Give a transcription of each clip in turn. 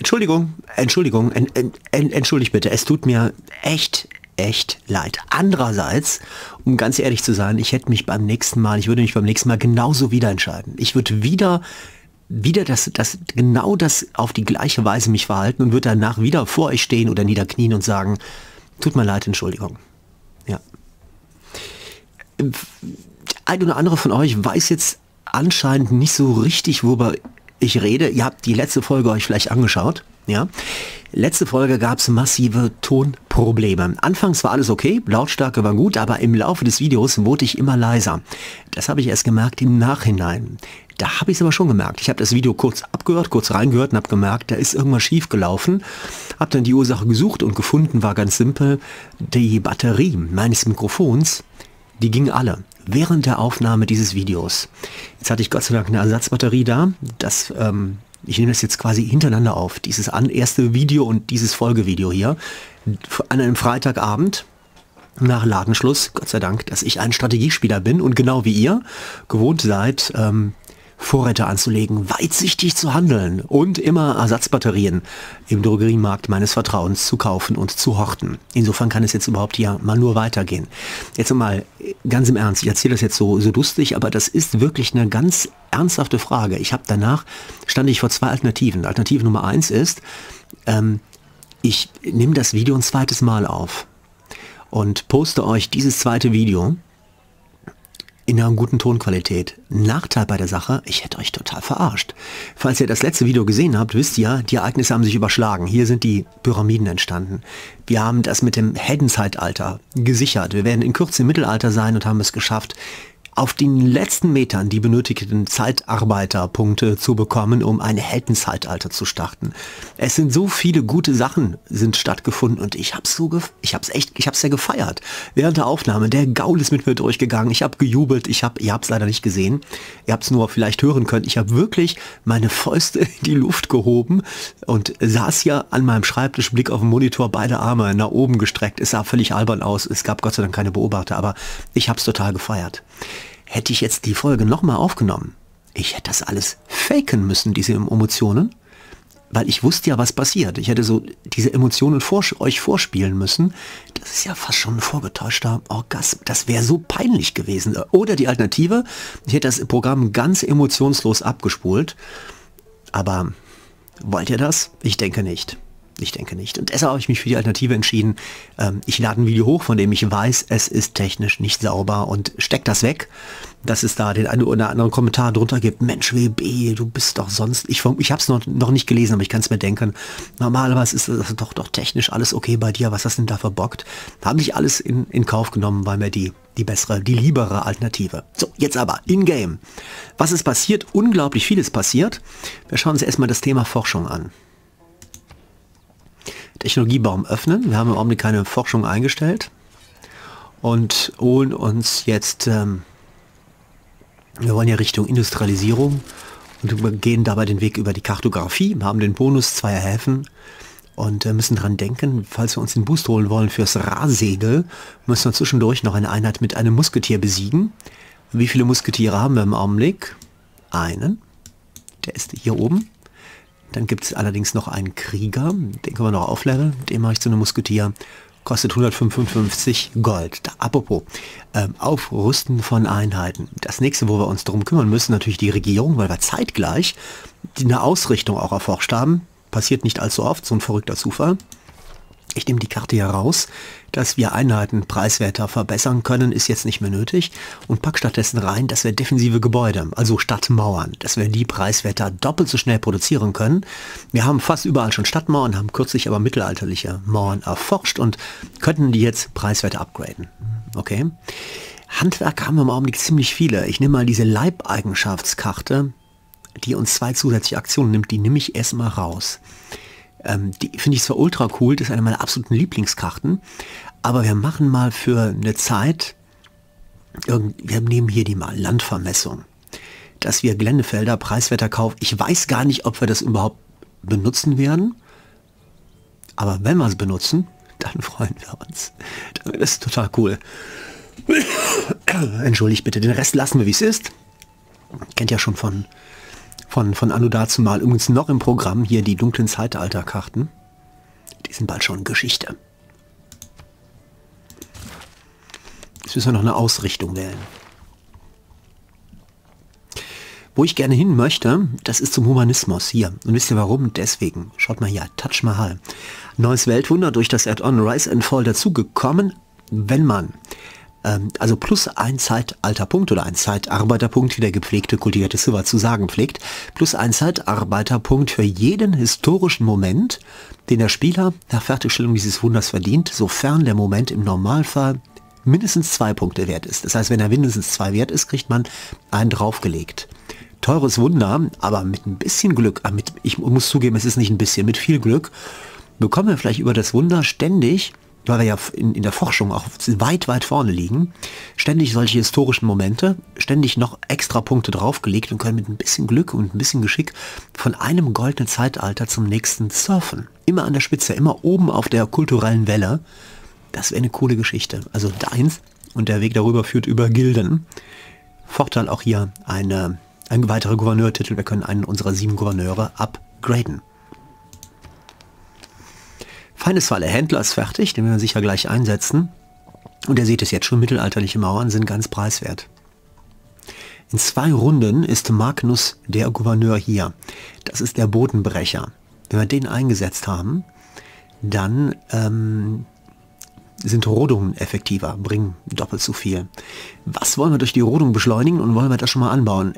Entschuldigt bitte, es tut mir echt leid. Andererseits, um ganz ehrlich zu sein, ich würde mich beim nächsten Mal genauso wieder entscheiden. Ich würde wieder auf die gleiche Weise mich verhalten und würde danach wieder vor euch stehen oder niederknien und sagen, tut mir leid, Entschuldigung. Ja. Ein oder andere von euch weiß jetzt anscheinend nicht so richtig, worüber ich rede. Ihr habt die letzte Folge euch vielleicht angeschaut. Ja. Letzte Folge gab es massive Tonprobleme. Anfangs war alles okay, Lautstärke war gut, aber im Laufe des Videos wurde ich immer leiser. Das habe ich erst gemerkt im Nachhinein. Da habe ich es aber schon gemerkt. Ich habe das Video kurz abgehört, kurz reingehört und habe gemerkt, da ist irgendwas schief gelaufen. Habe dann die Ursache gesucht und gefunden war ganz simpel, die Batterie meines Mikrofons, die ging alle während der Aufnahme dieses Videos. Jetzt hatte ich Gott sei Dank eine Ersatzbatterie da, das... Ich nehme das jetzt quasi hintereinander auf, dieses erste Video und dieses Folgevideo hier, an einem Freitagabend nach Ladenschluss. Gott sei Dank, dass ich ein Strategiespieler bin und genau wie ihr gewohnt seid, Vorräte anzulegen, weitsichtig zu handeln und immer Ersatzbatterien im Drogeriemarkt meines Vertrauens zu kaufen und zu horten. Insofern kann es jetzt überhaupt ja mal nur weitergehen. Jetzt mal ganz im Ernst, ich erzähle das jetzt so lustig, aber das ist wirklich eine ganz ernsthafte Frage. Ich habe danach, stand ich vor zwei Alternativen. Alternative Nummer 1 ist, ich nehme das Video ein zweites Mal auf und poste euch dieses zweite Video in einer guten Tonqualität. Nachteil bei der Sache, ich hätte euch total verarscht. Falls ihr das letzte Video gesehen habt, wisst ihr, die Ereignisse haben sich überschlagen. Hier sind die Pyramiden entstanden. Wir haben das mit dem Heldenzeitalter gesichert. Wir werden in Kürze im Mittelalter sein und haben es geschafft, auf den letzten Metern die benötigten Zeitarbeiterpunkte zu bekommen, um ein Heldenzeitalter zu starten. Es sind so viele gute Sachen sind stattgefunden und ich hab's sehr gefeiert. Während der Aufnahme, der Gaul ist mit mir durchgegangen, ich habe gejubelt, ihr habt's leider nicht gesehen, ihr habt's nur vielleicht hören können, ich habe wirklich meine Fäuste in die Luft gehoben und saß hier an meinem Schreibtisch, Blick auf den Monitor, beide Arme nach oben gestreckt, es sah völlig albern aus, es gab Gott sei Dank keine Beobachter, aber ich hab's total gefeiert. Hätte ich jetzt die Folge nochmal aufgenommen, ich hätte das alles faken müssen, diese Emotionen, weil ich wusste ja, was passiert. Ich hätte so diese Emotionen euch vorspielen müssen. Das ist ja fast schon ein vorgetäuschter Orgasmus. Das wäre so peinlich gewesen. Oder die Alternative, ich hätte das Programm ganz emotionslos abgespult. Aber wollt ihr das? Ich denke nicht. Ich denke nicht. Und deshalb habe ich mich für die Alternative entschieden. Ich lade ein Video hoch, von dem ich weiß, es ist technisch nicht sauber und steckt das weg, dass es da den einen oder anderen Kommentar drunter gibt. Mensch, WB, du bist doch sonst... Ich habe es noch nicht gelesen, aber ich kann es mir denken. Normalerweise ist das doch technisch alles okay bei dir. Was hast du denn da verbockt? Da habe ich alles in Kauf genommen, weil mir die bessere, die liebere Alternative. So, jetzt aber, in-game. Was ist passiert? Unglaublich vieles passiert. Wir schauen uns erstmal das Thema Forschung an. Technologiebaum öffnen. Wir haben im Augenblick keine Forschung eingestellt und holen uns jetzt, wir wollen ja Richtung Industrialisierung und gehen dabei den Weg über die Kartografie, haben den Bonus zweier Häfen und müssen dran denken, falls wir uns den Boost holen wollen fürs Rahsegel, müssen wir zwischendurch noch eine Einheit mit einem Musketier besiegen. Wie viele Musketiere haben wir im Augenblick? Einen. Der ist hier oben. Dann gibt es allerdings noch einen Krieger, den können wir noch aufleveln, den mache ich zu einem Musketier, kostet 155 Gold. Da, apropos, Aufrüsten von Einheiten. Das nächste, wo wir uns darum kümmern müssen, natürlich die Regierung, weil wir zeitgleich eine Ausrichtung auch erforscht haben. Passiert nicht allzu oft, so ein verrückter Zufall. Ich nehme die Karte hier raus, dass wir Einheiten preiswerter verbessern können, ist jetzt nicht mehr nötig. Und pack stattdessen rein, dass wir defensive Gebäude, also Stadtmauern, dass wir die preiswerter doppelt so schnell produzieren können. Wir haben fast überall schon Stadtmauern, haben kürzlich aber mittelalterliche Mauern erforscht und könnten die jetzt preiswerter upgraden. Okay. Handwerk haben wir im Augenblick ziemlich viele. Ich nehme mal diese Leibeigenschaftskarte, die uns zwei zusätzliche Aktionen nimmt, die nehme ich erstmal raus. Die finde ich zwar ultra cool, das ist eine meiner absoluten Lieblingskarten, aber wir machen mal für eine Zeit, wir nehmen hier die mal, Landvermessung, dass wir Geländefelder, preiswerter Kauf, ich weiß gar nicht, ob wir das überhaupt benutzen werden, aber wenn wir es benutzen, dann freuen wir uns. Das ist total cool. Entschuldigt bitte, den Rest lassen wir, wie es ist. Kennt ja schon von von Anno dazumal. Übrigens noch im Programm hier die dunklen Zeitalterkarten. Die sind bald schon Geschichte. Jetzt müssen wir noch eine Ausrichtung wählen. Wo ich gerne hin möchte, das ist zum Humanismus hier. Und wisst ihr warum? Deswegen. Schaut mal hier, Taj Mahal. Neues Weltwunder durch das Add-on Rise and Fall dazugekommen, wenn man also plus ein Zeitalterpunkt oder ein Zeitarbeiterpunkt, wie der gepflegte, kultivierte Silver zu sagen pflegt, plus ein Zeitarbeiterpunkt für jeden historischen Moment, den der Spieler nach Fertigstellung dieses Wunders verdient, sofern der Moment im Normalfall mindestens 2 Punkte wert ist. Das heißt, wenn er mindestens 2 wert ist, kriegt man einen draufgelegt. Teures Wunder, aber mit ein bisschen Glück, ich muss zugeben, es ist nicht ein bisschen, mit viel Glück, bekommen wir vielleicht über das Wunder ständig, weil wir ja in der Forschung auch weit, weit vorne liegen, ständig solche historischen Momente, ständig noch extra Punkte draufgelegt und können mit ein bisschen Glück und ein bisschen Geschick von einem goldenen Zeitalter zum nächsten surfen. Immer an der Spitze, immer oben auf der kulturellen Welle. Das wäre eine coole Geschichte. Also deins, und der Weg darüber führt über Gilden. Vorteil auch hier ein weiterer Gouverneurtitel. Wir können einen unserer 7 Gouverneure upgraden. Feines Wahl, der Händler ist fertig, den werden wir sicher gleich einsetzen. Und ihr seht es jetzt schon, mittelalterliche Mauern sind ganz preiswert. In 2 Runden ist Magnus der Gouverneur hier. Das ist der Bodenbrecher. Wenn wir den eingesetzt haben, dann sind Rodungen effektiver, bringen doppelt so viel. Was wollen wir durch die Rodung beschleunigen und wollen wir das schon mal anbauen?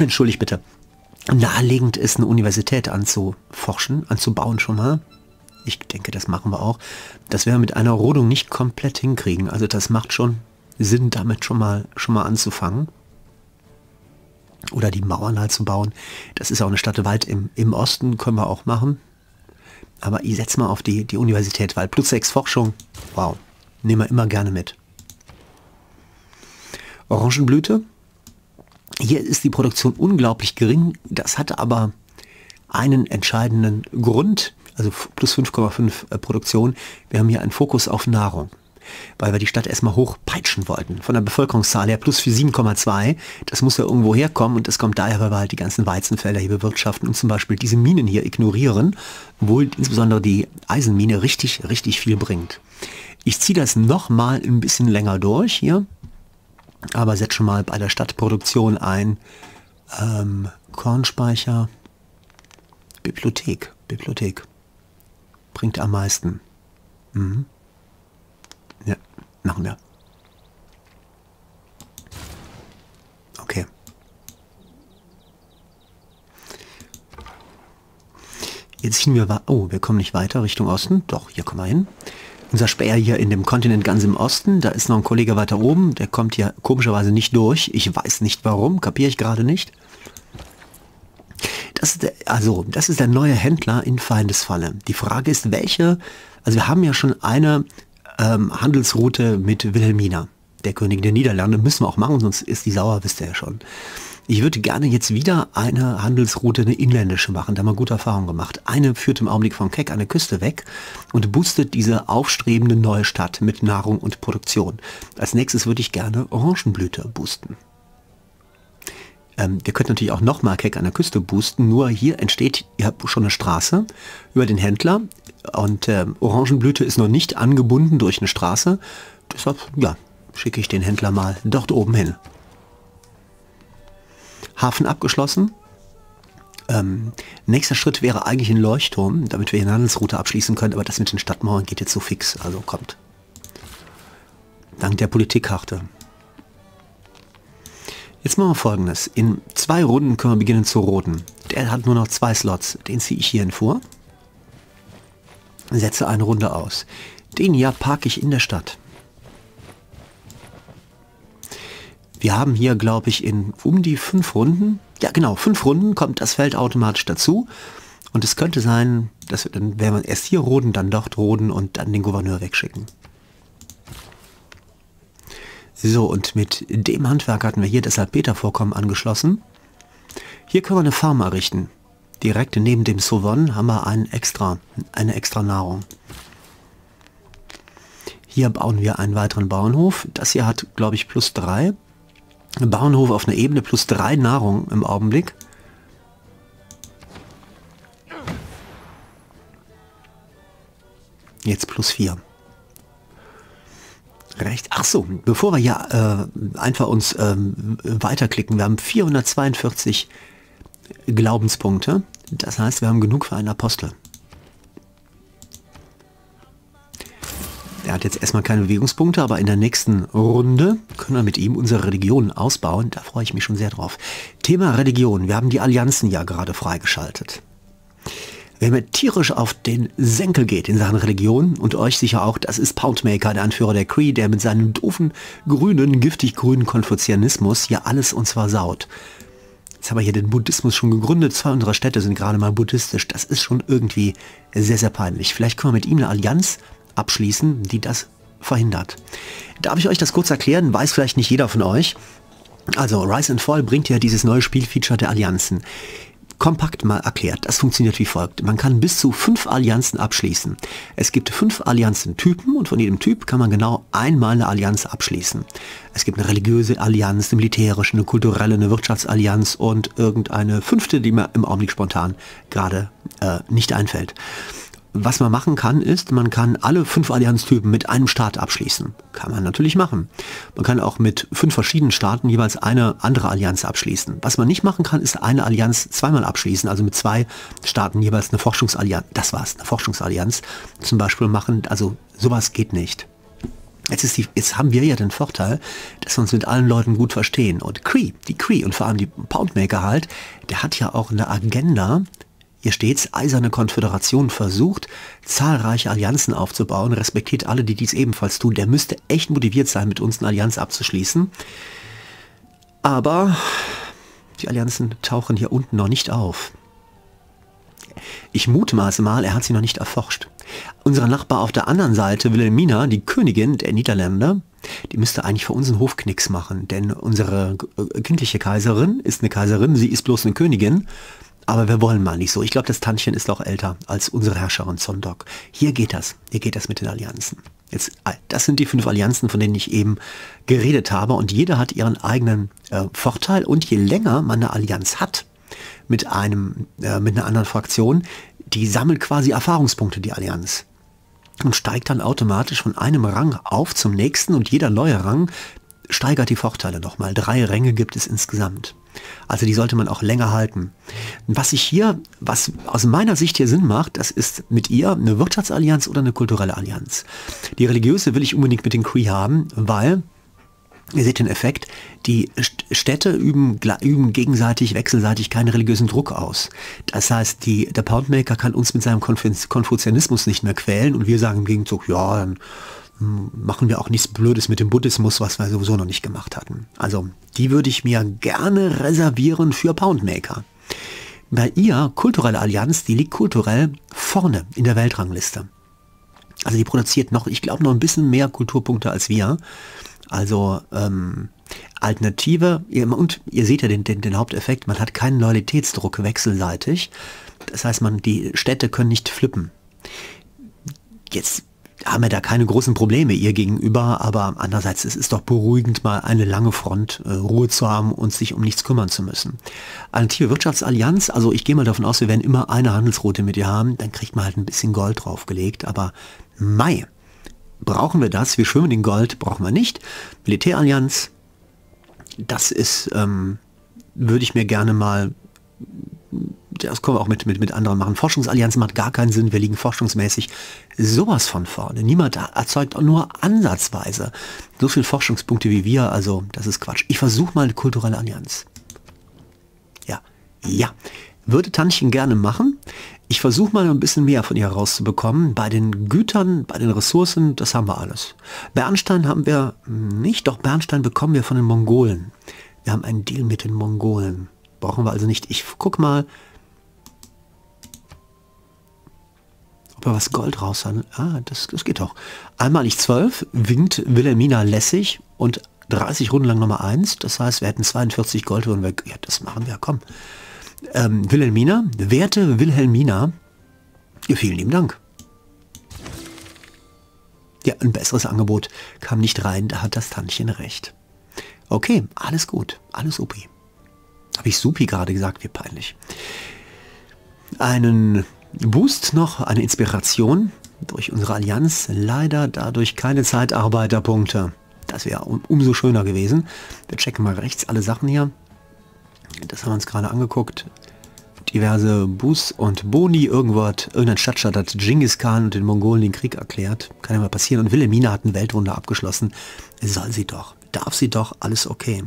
Entschuldigt bitte. Naheliegend ist, eine Universität anzuforschen, anzubauen schon mal. Ich denke, das machen wir auch. Das werden wir mit einer Rodung nicht komplett hinkriegen. Also das macht schon Sinn, damit schon mal anzufangen. Oder die Mauern halt zu bauen. Das ist auch eine Stadt weit im Osten, können wir auch machen. Aber ich setze mal auf die Universität, weil plus 6 Forschung, wow, nehmen wir immer gerne mit. Orangenblüte. Hier ist die Produktion unglaublich gering, das hat aber einen entscheidenden Grund, also plus 5,5 Produktion. Wir haben hier einen Fokus auf Nahrung, weil wir die Stadt erstmal hochpeitschen wollten. Von der Bevölkerungszahl her plus für 7,2, das muss ja irgendwo herkommen und das kommt daher, weil wir halt die ganzen Weizenfelder hier bewirtschaften und zum Beispiel diese Minen hier ignorieren, obwohl insbesondere die Eisenmine richtig, richtig viel bringt. Ich ziehe das nochmal ein bisschen länger durch hier. Aber setz schon mal bei der Stadtproduktion ein Kornspeicher, Bibliothek. Bringt am meisten. Mhm. Ja, machen wir. Okay. Jetzt ziehen wir, oh, wir kommen nicht weiter Richtung Osten. Doch, hier kommen wir hin. Unser Späher hier in dem Kontinent ganz im Osten, da ist noch ein Kollege weiter oben, der kommt hier komischerweise nicht durch. Ich weiß nicht warum, kapiere ich gerade nicht. Das ist der neue Händler in Feindesfalle. Die Frage ist, welche, also wir haben ja schon eine Handelsroute mit Wilhelmina, der Königin der Niederlande, müssen wir auch machen, sonst ist die sauer, wisst ihr ja schon. Ich würde gerne jetzt wieder eine Handelsroute, eine inländische machen, da haben wir gute Erfahrungen gemacht. Eine führt im Augenblick von Keck an der Küste weg und boostet diese aufstrebende neue Stadt mit Nahrung und Produktion. Als nächstes würde ich gerne Orangenblüte boosten. Wir könnten natürlich auch nochmal Keck an der Küste boosten, nur hier entsteht, ihr habt schon eine Straße über den Händler und Orangenblüte ist noch nicht angebunden durch eine Straße. Deshalb, ja, schicke ich den Händler mal dort oben hin. Hafen abgeschlossen. Nächster Schritt wäre eigentlich ein Leuchtturm, damit wir hier eine Handelsroute abschließen können, aber das mit den Stadtmauern geht jetzt so fix, also kommt. Dank der Politikkarte. Jetzt machen wir Folgendes. In 2 Runden können wir beginnen zu roten. Der hat nur noch 2 Slots, den ziehe ich hierhin vor. Setze eine Runde aus. Den hier parke ich in der Stadt. Wir haben hier, glaube ich, in um die 5 Runden, ja genau, 5 Runden kommt das Feld automatisch dazu. Und es könnte sein, dass wir, dann werden wir erst hier roden, dann dort roden und dann den Gouverneur wegschicken. So, und mit dem Handwerk hatten wir hier das Salpetervorkommen angeschlossen. Hier können wir eine Farm errichten. Direkt neben dem Sauvignon haben wir eine extra Nahrung. Hier bauen wir einen weiteren Bauernhof. Das hier hat, glaube ich, plus 3. Bauernhof auf einer Ebene plus 3 Nahrung im Augenblick. Jetzt plus 4. Recht. Ach so, bevor wir ja einfach uns weiterklicken, wir haben 442 Glaubenspunkte. Das heißt, wir haben genug für einen Apostel. Er hat jetzt erstmal keine Bewegungspunkte, aber in der nächsten Runde können wir mit ihm unsere Religion ausbauen. Da freue ich mich schon sehr drauf. Thema Religion. Wir haben die Allianzen ja gerade freigeschaltet. Wer mir tierisch auf den Senkel geht in Sachen Religion und euch sicher auch, das ist Poundmaker, der Anführer der Cree, der mit seinem doofen, grünen, giftig-grünen Konfuzianismus ja alles uns versaut. Jetzt haben wir hier den Buddhismus schon gegründet. 2 unserer Städte sind gerade mal buddhistisch. Das ist schon irgendwie sehr, sehr peinlich. Vielleicht können wir mit ihm eine Allianz abschließen, die das verhindert. Darf ich euch das kurz erklären? Weiß vielleicht nicht jeder von euch. Also Rise and Fall bringt ja dieses neue Spielfeature der Allianzen. Kompakt mal erklärt. Das funktioniert wie folgt. Man kann bis zu 5 Allianzen abschließen. Es gibt 5 Allianzentypen und von jedem Typ kann man genau einmal eine Allianz abschließen. Es gibt eine religiöse Allianz, eine militärische, eine kulturelle, eine Wirtschaftsallianz und irgendeine 5., die mir im Augenblick spontan gerade nicht einfällt. Was man machen kann, ist, man kann alle 5 Allianztypen mit einem Staat abschließen. Kann man natürlich machen. Man kann auch mit 5 verschiedenen Staaten jeweils eine andere Allianz abschließen. Was man nicht machen kann, ist eine Allianz zweimal abschließen, also mit 2 Staaten jeweils eine Forschungsallianz. Das war's, eine Forschungsallianz zum Beispiel machen. Also sowas geht nicht. Jetzt haben wir ja den Vorteil, dass wir uns mit allen Leuten gut verstehen. Und die Cree und vor allem die Poundmaker halt, der hat ja auch eine Agenda. Hier steht's, eiserne Konföderation versucht, zahlreiche Allianzen aufzubauen, respektiert alle, die dies ebenfalls tun. Der müsste echt motiviert sein, mit uns eine Allianz abzuschließen. Aber die Allianzen tauchen hier unten noch nicht auf. Ich mutmaße mal, er hat sie noch nicht erforscht. Unser Nachbar auf der anderen Seite, Wilhelmina, die Königin der Niederländer, die müsste eigentlich für uns einen Hofknicks machen, denn unsere kindliche Kaiserin ist eine Kaiserin, sie ist bloß eine Königin. Aber wir wollen mal nicht so. Ich glaube, das Tantchen ist auch älter als unsere Herrscherin Zondok. Hier geht das. Hier geht das mit den Allianzen. Jetzt, das sind die 5 Allianzen, von denen ich eben geredet habe. Und jeder hat ihren eigenen Vorteil. Und je länger man eine Allianz hat mit einer anderen Fraktion, die sammelt quasi Erfahrungspunkte, die Allianz. Und steigt dann automatisch von einem Rang auf zum nächsten. Und jeder neue Rang steigert die Vorteile nochmal. 3 Ränge gibt es insgesamt. Also die sollte man auch länger halten. Was aus meiner Sicht hier Sinn macht, das ist mit ihr eine Wirtschaftsallianz oder eine kulturelle Allianz. Die religiöse will ich unbedingt mit den Cree haben, weil, ihr seht den Effekt, die Städte üben gegenseitig, wechselseitig keinen religiösen Druck aus. Das heißt, der Poundmaker kann uns mit seinem Konfuzianismus nicht mehr quälen und wir sagen im Gegenzug, ja, dann machen wir auch nichts Blödes mit dem Buddhismus, was wir sowieso noch nicht gemacht hatten. Also die würde ich mir gerne reservieren für Poundmaker. Bei ihr, kulturelle Allianz, die liegt kulturell vorne in der Weltrangliste. Also die produziert noch, ich glaube, noch ein bisschen mehr Kulturpunkte als wir. Also Alternative, und ihr seht ja den Haupteffekt, man hat keinen Loyalitätsdruck wechselseitig. Das heißt, die Städte können nicht flippen. Jetzt haben wir da keine großen Probleme ihr gegenüber, aber andererseits, es ist doch beruhigend, mal eine lange Front, Ruhe zu haben und sich um nichts kümmern zu müssen. Alternative Wirtschaftsallianz, also ich gehe mal davon aus, wir werden immer eine Handelsroute mit ihr haben, dann kriegt man halt ein bisschen Gold draufgelegt, aber mei, brauchen wir das, wir schwimmen in Gold, brauchen wir nicht. Militärallianz, das ist, würde ich mir gerne mal, das können wir auch mit anderen machen. Forschungsallianz macht gar keinen Sinn. Wir liegen forschungsmäßig sowas von vorne. Niemand erzeugt auch nur ansatzweise so viele Forschungspunkte wie wir. Also das ist Quatsch. Ich versuche mal eine kulturelle Allianz. Ja, ja. Würde Tantchen gerne machen. Ich versuche mal ein bisschen mehr von ihr rauszubekommen. Bei den Gütern, bei den Ressourcen, das haben wir alles. Bernstein haben wir nicht. Doch Bernstein bekommen wir von den Mongolen. Wir haben einen Deal mit den Mongolen. Brauchen wir also nicht. Ich guck mal, ob er was Gold raushandelt. Ah, das geht doch. Einmalig 12, winkt Wilhelmina lässig und 30 Runden lang nochmal 1. Das heißt, wir hätten 42 Gold und wir, ja, das machen wir, komm. Wilhelmina, werte Wilhelmina, vielen lieben Dank. Ja, ein besseres Angebot kam nicht rein, da hat das Tantchen recht. Okay, alles gut, alles supi. Habe ich supi gerade gesagt, wie peinlich. Einen Boost noch, eine Inspiration durch unsere Allianz. Leider dadurch keine Zeitarbeiterpunkte. Das wäre umso schöner gewesen. Wir checken mal rechts alle Sachen hier. Das haben wir uns gerade angeguckt. Diverse Buß und Boni. Irgendein Stadtstaat hat Genghis Khan und den Mongolen den Krieg erklärt. Kann ja mal passieren. Und Wilhelmina hat ein Weltwunder abgeschlossen. Soll sie doch. Darf sie doch. Alles okay.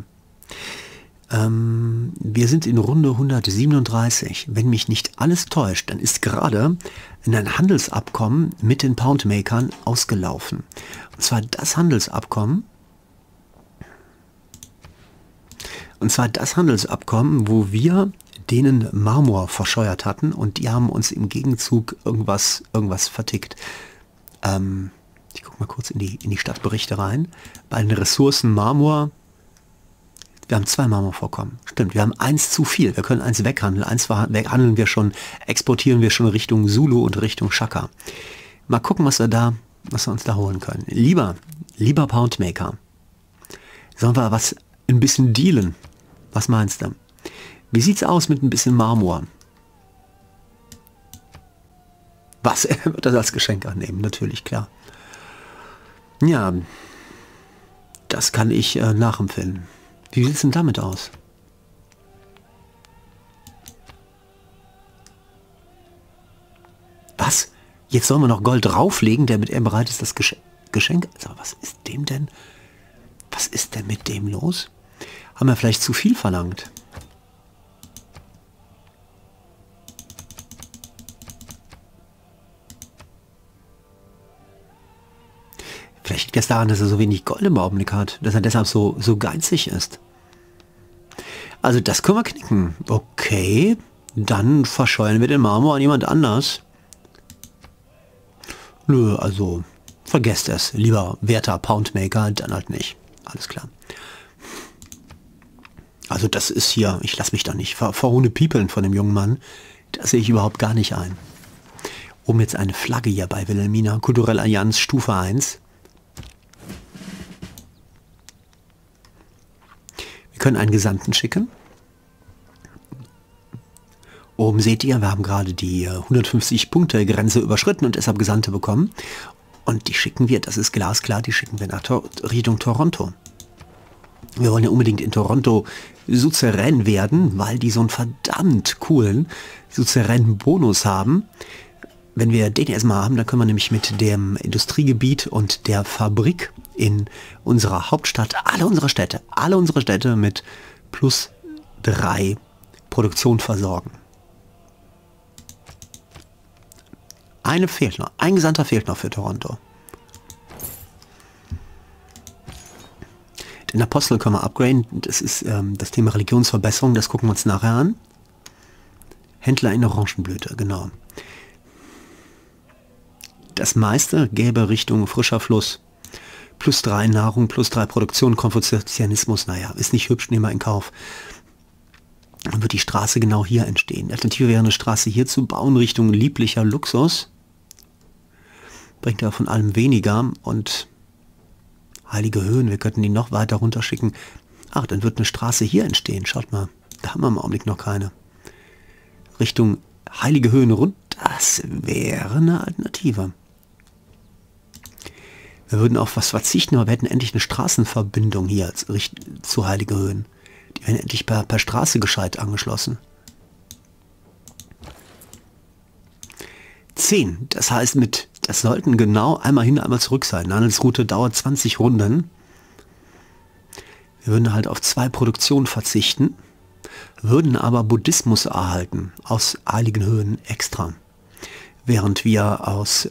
Wir sind in Runde 137. Wenn mich nicht alles täuscht, dann ist gerade ein Handelsabkommen mit den Poundmakern ausgelaufen. Und zwar das Handelsabkommen. Und zwar das Handelsabkommen, wo wir denen Marmor verscheuert hatten und die haben uns im Gegenzug irgendwas vertickt. Ich gucke mal kurz in die Stadtberichte rein. Bei den Ressourcen Marmor, wir haben 2 Marmorvorkommen. Stimmt, wir haben 1 zu viel. Wir können 1 weghandeln. 1 weghandeln wir schon, exportieren wir schon Richtung Zulu und Richtung Shaka. Mal gucken, was wir uns da holen können. Lieber Poundmaker, sollen wir ein bisschen dealen? Was meinst du? Wie sieht's aus mit ein bisschen Marmor? Was? Er wird das als Geschenk annehmen, natürlich, klar. Ja, das kann ich nachempfinden. Wie sieht's denn damit aus? Was? Jetzt sollen wir noch Gold drauflegen, damit er bereit ist, das Geschenk... Also, was ist dem denn? Was ist denn mit dem los? Haben wir vielleicht zu viel verlangt? Vielleicht liegt das daran, dass er so wenig Gold im Augenblick hat, dass er deshalb so geizig ist. Also das können wir knicken. Okay, dann verscheuern wir den Marmor an jemand anders. Nö, also vergesst es, lieber werter Poundmaker, dann halt nicht. Alles klar. Also das ist hier, ich lasse mich da nicht verhunepiepeln von dem jungen Mann. Das sehe ich überhaupt gar nicht ein. Um jetzt eine Flagge hier bei Wilhelmina, Kulturelle Allianz, Stufe 1. Können einen Gesandten schicken. Oben seht ihr, wir haben gerade die 150-Punkte-Grenze überschritten und deshalb Gesandte bekommen. Und die schicken wir, das ist glasklar, die schicken wir nach Richtung Toronto. Wir wollen ja unbedingt in Toronto suzerän werden, weil die so einen verdammt coolen suzerän Bonus haben. Wenn wir den erstmal haben, dann können wir nämlich mit dem Industriegebiet und der Fabrik in unserer Hauptstadt, alle unsere Städte mit +3 Produktion versorgen. Eine fehlt noch, ein Gesandter fehlt noch für Toronto. Den Apostel können wir upgraden, das ist das Thema Religionsverbesserung, das gucken wir uns nachher an. Händler in Orangenblüte, genau. Das meiste gäbe Richtung frischer Fluss. +3 Nahrung, +3 Produktion, Konfuzianismus, naja, ist nicht hübsch, nehmen wir in Kauf. Dann wird die Straße genau hier entstehen. Die Alternative wäre, eine Straße hier zu bauen, Richtung lieblicher Luxus. Bringt ja von allem weniger und heilige Höhen, wir könnten die noch weiter runterschicken. Ach, dann wird eine Straße hier entstehen, schaut mal, da haben wir im Augenblick noch keine. Richtung heilige Höhen runter, das wäre eine Alternative. Wir würden auf was verzichten, aber wir hätten endlich eine Straßenverbindung hier zu Heilige Höhen. Die werden endlich per Straße gescheit angeschlossen. 10. Das heißt, das sollten genau einmal hin, einmal zurück sein. Eine Handelsroute dauert 20 Runden. Wir würden halt auf 2 Produktionen verzichten, würden aber Buddhismus erhalten aus Heiligen Höhen extra. Während wir aus...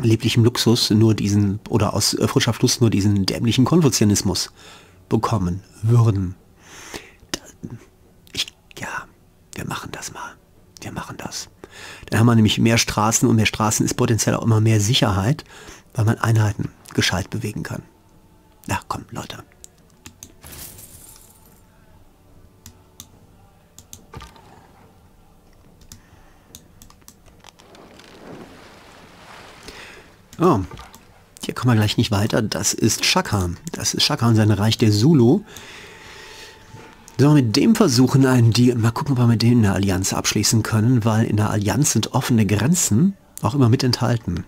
lieblichem Luxus nur diesen, oder aus frischer Fluss nur diesen dämlichen Konfuzianismus bekommen würden. Wir machen das mal. Wir machen das. Dann haben wir nämlich mehr Straßen und mehr Straßen ist potenziell auch immer mehr Sicherheit, weil man Einheiten gescheit bewegen kann. Na komm, Leute. Oh, hier kommen wir gleich nicht weiter. Das ist Chakhan. Das ist Chakhan, sein Reich der Zulu. Sollen wir mit dem versuchen einen Deal und mal gucken, ob wir mit denen eine Allianz abschließen können, weil in der Allianz sind offene Grenzen auch immer mit enthalten.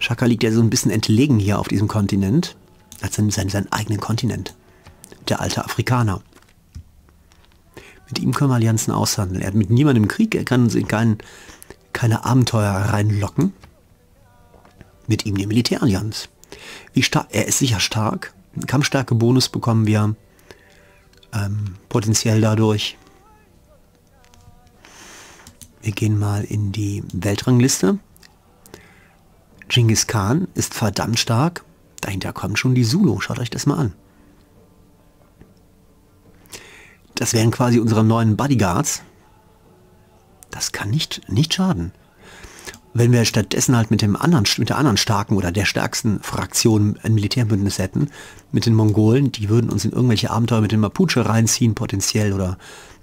Chaka liegt ja so ein bisschen entlegen hier auf diesem Kontinent, als in seinen eigenen Kontinent. Der alte Afrikaner. Mit ihm können wir Allianzen aushandeln. Er hat mit niemandem Krieg, er kann uns in keine Abenteuer reinlocken. Mit ihm die Militärallianz. Wie stark, er ist sicher stark. Einen Kampfstärke-Bonus bekommen wir potenziell dadurch. Wir gehen mal in die Weltrangliste. Genghis Khan ist verdammt stark. Dahinter kommen schon die Zulu. Schaut euch das mal an. Das wären quasi unsere neuen Bodyguards. Das kann nicht schaden. Wenn wir stattdessen halt mit der anderen starken oder der stärksten Fraktion ein Militärbündnis hätten, mit den Mongolen, die würden uns in irgendwelche Abenteuer mit den Mapuche reinziehen potenziell oder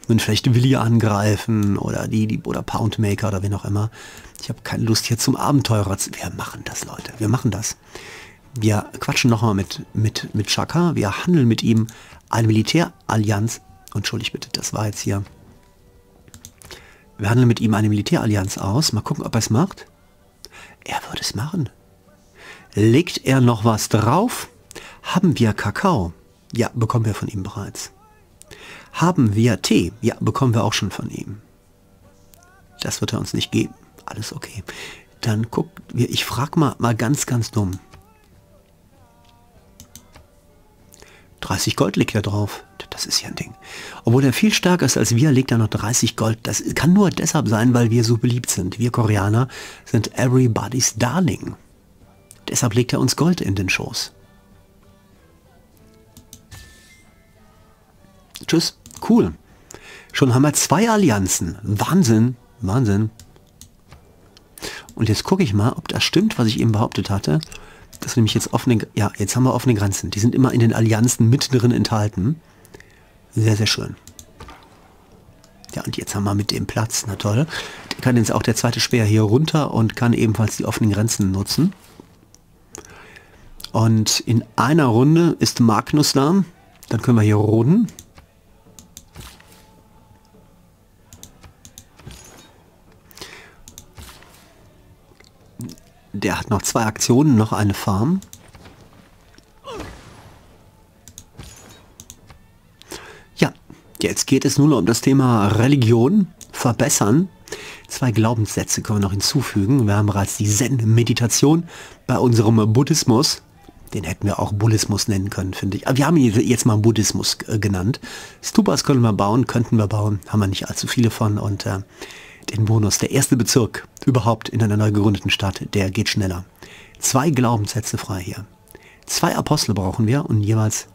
würden vielleicht Willi angreifen oder oder Poundmaker oder wen auch immer. Ich habe keine Lust hier zum Abenteurer zu. Wir machen das, Leute. Wir machen das. Wir quatschen nochmal mit Chaka. Wir handeln mit ihm eine Militärallianz. Entschuldigt bitte, das war jetzt hier. Wir handeln mit ihm eine Militärallianz aus. Mal gucken, ob er es macht. Er würde es machen. Legt er noch was drauf? Haben wir Kakao? Ja, bekommen wir von ihm bereits. Haben wir Tee? Ja, bekommen wir auch schon von ihm. Das wird er uns nicht geben. Alles okay. Dann guckt, ich frage mal ganz dumm. 30 Gold liegt da drauf. Das ist ja ein Ding. Obwohl er viel stärker ist als wir, legt er noch 30 Gold. Das kann nur deshalb sein, weil wir so beliebt sind. Wir Koreaner sind everybody's darling. Deshalb legt er uns Gold in den Schoß. Tschüss. Cool. Schon haben wir 2 Allianzen. Wahnsinn. Wahnsinn. Und jetzt gucke ich mal, ob das stimmt, was ich eben behauptet hatte. Das nämlich jetzt offene... Ja, jetzt haben wir offene Grenzen. Die sind immer in den Allianzen mit drin enthalten. Sehr, sehr schön. Ja, und jetzt haben wir mit dem Platz. Na toll. Der kann jetzt auch der zweite Speer hier runter und kann ebenfalls die offenen Grenzen nutzen. Und in einer Runde ist Magnus da. Dann können wir hier roden. Der hat noch 2 Aktionen, noch eine Farm. Ja, jetzt geht es nur noch um das Thema Religion, verbessern. 2 Glaubenssätze können wir noch hinzufügen. Wir haben bereits die Zen-Meditation bei unserem Buddhismus. Den hätten wir auch Bullismus nennen können, finde ich. Aber wir haben ihn jetzt mal Buddhismus genannt. Stupas können wir bauen, könnten wir bauen. Haben wir nicht allzu viele von und... den Bonus, der erste Bezirk überhaupt in einer neu gegründeten Stadt, der geht schneller. 2 Glaubenssätze frei hier. 2 Apostel brauchen wir und jeweils,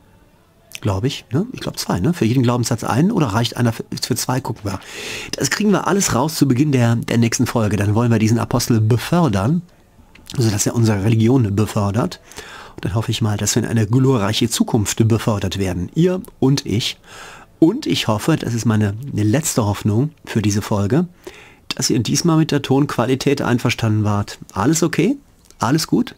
glaube ich, ne? Ich glaube 2, ne? Für jeden Glaubenssatz einen oder reicht einer für 2, gucken wir. Das kriegen wir alles raus zu Beginn der nächsten Folge. Dann wollen wir diesen Apostel befördern, sodass er unsere Religion befördert. Und dann hoffe ich mal, dass wir in eine glorreiche Zukunft befördert werden. Ihr und ich. Und ich hoffe, das ist meine letzte Hoffnung für diese Folge, dass ihr diesmal mit der Tonqualität einverstanden wart. Alles okay? Alles gut?